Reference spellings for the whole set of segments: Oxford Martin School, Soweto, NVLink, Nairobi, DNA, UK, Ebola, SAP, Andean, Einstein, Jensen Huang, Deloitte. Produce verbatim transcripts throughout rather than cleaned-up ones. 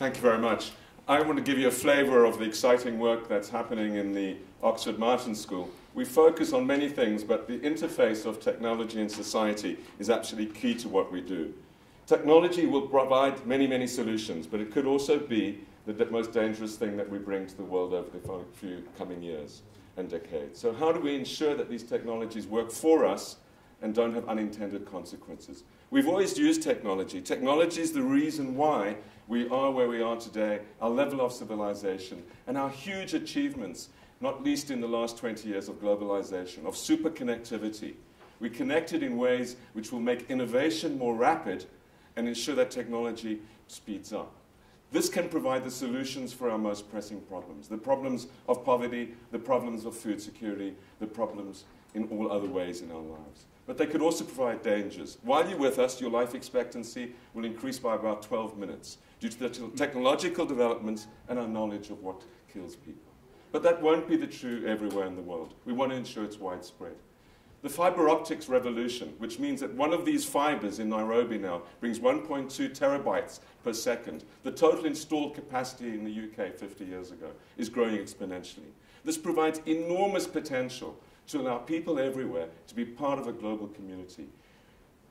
Thank you very much. I want to give you a flavour of the exciting work that's happening in the Oxford Martin School. We focus on many things, but the interface of technology and society is actually key to what we do. Technology will provide many, many solutions, but it could also be the most dangerous thing that we bring to the world over the few coming years and decades. So how do we ensure that these technologies work for us and don't have unintended consequences? We've always used technology. Technology is the reason why we are where we are today, our level of civilization, and our huge achievements, not least in the last twenty years of globalization, of super connectivity. We connected in ways which will make innovation more rapid and ensure that technology speeds up. This can provide the solutions for our most pressing problems, the problems of poverty, the problems of food security, the problems in all other ways in our lives. But they could also provide dangers. While you're with us, your life expectancy will increase by about twelve minutes due to the technological developments and our knowledge of what kills people. But that won't be the true everywhere in the world. We want to ensure it's widespread. The fiber optics revolution, which means that one of these fibers in Nairobi now brings one point two terabytes per second. The total installed capacity in the U K fifty years ago is growing exponentially. This provides enormous potential to allow people everywhere to be part of a global community.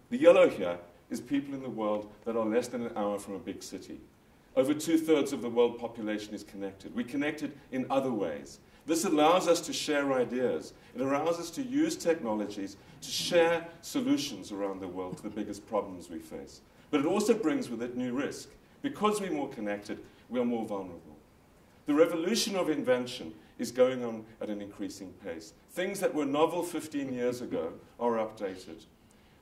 The yellow here is people in the world that are less than an hour from a big city. Over two-thirds of the world population is connected. We're connected in other ways. This allows us to share ideas. It allows us to use technologies to share solutions around the world to the biggest problems we face. But it also brings with it new risk. Because we're more connected, we are more vulnerable. The revolution of invention is going on at an increasing pace. Things that were novel fifteen years ago are updated.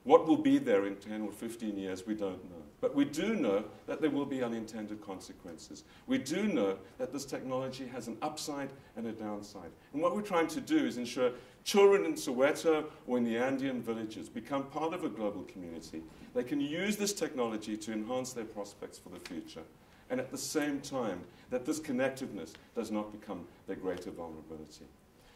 What will be there in ten or fifteen years, we don't know. But we do know that there will be unintended consequences. We do know that this technology has an upside and a downside. And what we're trying to do is ensure children in Soweto or in the Andean villages become part of a global community. They can use this technology to enhance their prospects for the future. And at the same time, that this connectiveness does not become their greater vulnerability.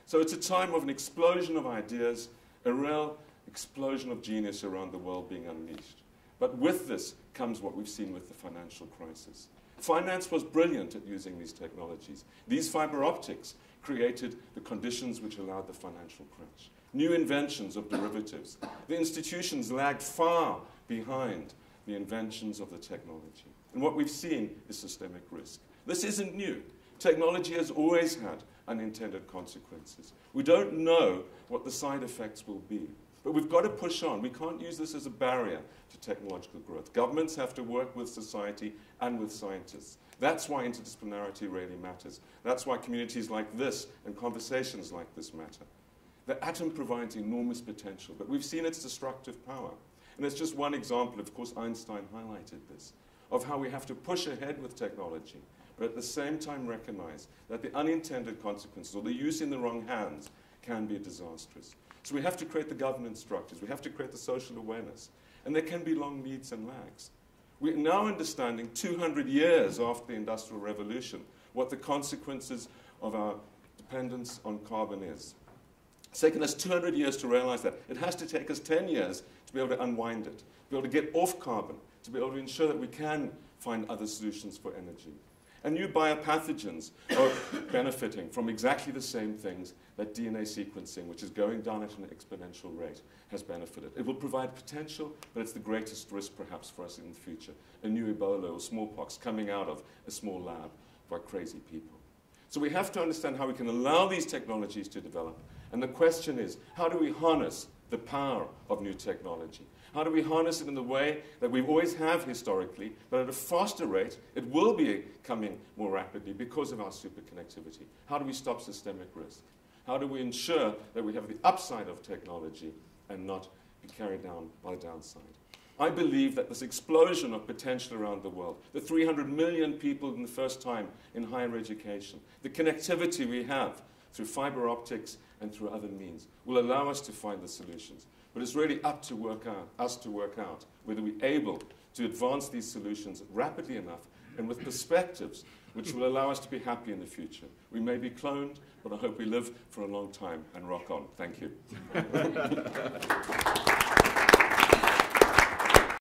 So it's a time of an explosion of ideas, a real explosion of genius around the world being unleashed. But with this comes what we've seen with the financial crisis. Finance was brilliant at using these technologies. These fiber optics created the conditions which allowed the financial crash. New inventions of derivatives. The institutions lagged far behind the inventions of the technology. And what we've seen is systemic risk. This isn't new. Technology has always had unintended consequences. We don't know what the side effects will be. But we've got to push on. We can't use this as a barrier to technological growth. Governments have to work with society and with scientists. That's why interdisciplinarity really matters. That's why communities like this and conversations like this matter. The atom provides enormous potential, but we've seen its destructive power. And it's just one example. Of course, Einstein highlighted this, of how we have to push ahead with technology, but at the same time recognize that the unintended consequences or the use in the wrong hands can be disastrous. So we have to create the governance structures. We have to create the social awareness. And there can be long leads and lags. We're now understanding two hundred years after the Industrial Revolution what the consequences of our dependence on carbon is. It's taken us two hundred years to realize that. It has to take us ten years to be able to unwind it, to be able to get off carbon, to be able to ensure that we can find other solutions for energy. And new biopathogens are benefiting from exactly the same things that D N A sequencing, which is going down at an exponential rate, has benefited. It will provide potential, but it's the greatest risk perhaps for us in the future. A new Ebola or smallpox coming out of a small lab by crazy people. So we have to understand how we can allow these technologies to develop. And the question is, how do we harness the power of new technology? How do we harness it in the way that we always have historically, but at a faster rate? It will be coming more rapidly because of our superconnectivity. How do we stop systemic risk? How do we ensure that we have the upside of technology and not be carried down by the downside? I believe that this explosion of potential around the world, the three hundred million people in the first time in higher education, the connectivity we have through fiber optics and through other means, will allow us to find the solutions. But it's really up to work out, us to work out whether we're able to advance these solutions rapidly enough and with perspectives which will allow us to be happy in the future. We may be cloned, but I hope we live for a long time and rock on. Thank you.